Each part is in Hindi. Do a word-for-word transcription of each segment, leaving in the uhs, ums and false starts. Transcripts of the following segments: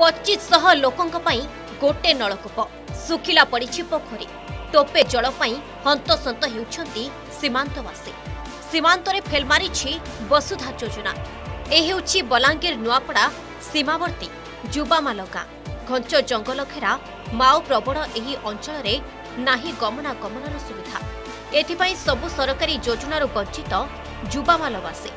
पच्चीस लोकों गोटे नलकूप सुखिला पड़ी पोखरी टोपे जल पाई हंतसंत होउछंती सीमांतवासी। सीमांत रे फेल मारिछि वसुधा योजना। ए हेउछि बलांगीर नुआपड़ा सीमावर्ती जुबामाल गां। घंच जंगल घेरा माओ प्रबण एही अंचल रे नाही गमनागमनर सुविधा। एथिपाई सबु सरकारी योजनार वंचित जुबामालवासी।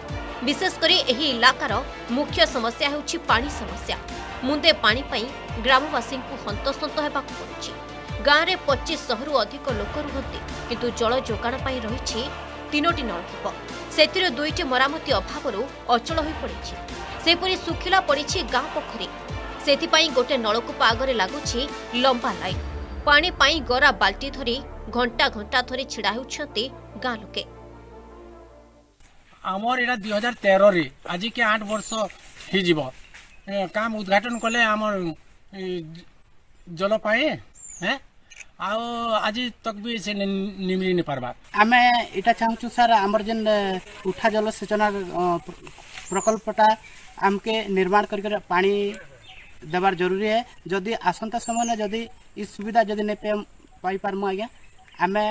विशेषकर एही इलाकार मुख्य समस्या हेउछि पानी समस्या। मुंदे पानी पाई ग्रामवासी हंतसंत हेबाकु पड़ुछि। गाँव में पच्चीस शहरु अधिक लोक रुहति किंतु जल जोगाण पाई रही तीनोटी नलकूप से दुईटी मरामती अभाव अचल हो पड़ी। सेपरी सुखिला पड़ी गाँ पोखरी से गोटे नलकूप आगे लगुच लंबा लाइन। पानी पाई गरा बाल्टी धरी घंटा घंटा धरी छिड़ा होती गाँ लोके। आमर एटा दुई हजार तेरह रे आज के आठ वर्ष हो काम उद्घाटन कले आमर जल पाए है आओ आज तक भी से निमरी नहीं पारबा। आमे इटा चाहूँ सर आमर जन उठा जल सेचन प्रकल्पटा आमके निर्माण करके पानी देवार जरूरी है। जदि आसंता समय जदि इस सुविधा जदि नहीं पे पाई पारमु आज्ञा आमे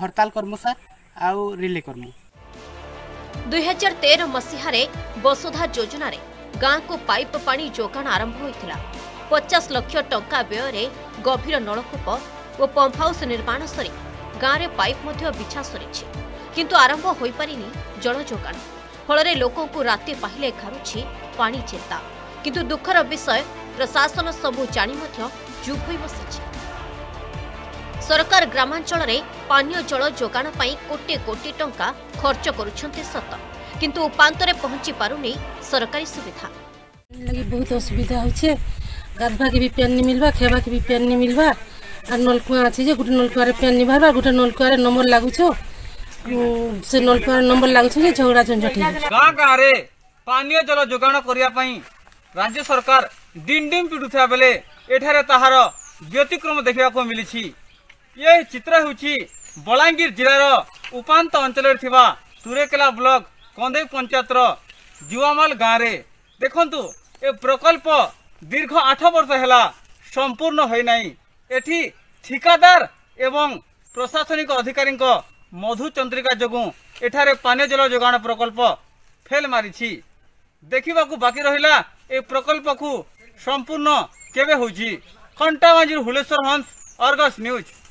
हड़ताल करमु सर आउ रिले करमु। दुई हजार तेरह मसीहार वसुधा योजना गाँव को पाइप पानी जोगाण आरंभ होता। पचास लक्ष टंका व्यय गभीर नलकूप और पंप हाउस निर्माण सरी गाँव में पाइप बिछा सरी किंतु आरंभ हो पारि जल जोगाण। फल लोकों को राति पाहिले घारुछि पानी चिंता। किंतु दुखर विषय प्रशासन सबू जाणी चुप हो बसी। सरकार ग्रामांचल में पानी जल जोगाण पाई कोटी कोटी टंका खर्च करुछन्ते सत किंतु उपांतरे पहुंची पारुनी सरकारी सुविधा। लगी बहुत असुविधा होछे। गाधवा के भी पेन नहीं मिलवा, खेवा के भी पेन नहीं मिलवा। और नलकुआ अच्छे जे गोटे नलकुआ पेन नहीं भरवा, गोटे नलकुआ नंबर लगुच से नलकुआ नंबर लगुच झगड़ा झंझट। गाँ गाँव में पानी जल जोगाण करने राज्य सरकार डीम डीम पिटुता बेले एठार ताहार व्यतिक्रम देखा को मिली। ये चित्र होछि बलांगीर जिलार उपांत अंचल तुरेकेला ब्लॉक कंदे पंचायतर जुआमाल गाँव में। देखंतु ए प्रकल्प दीर्घ आठ वर्ष है संपूर्ण होना। एठी ठिकादार एवं प्रशासनिक अधिकारी मधु चंद्रिका जोगुं एठारे पानी जल जोगाण प्रकल्प फेल मारी। देखा बाकी रहा ए प्रकल्प को संपूर्ण केवे होछि। खंटामांझी हुलेश्वर हंस, आर्गस न्यूज।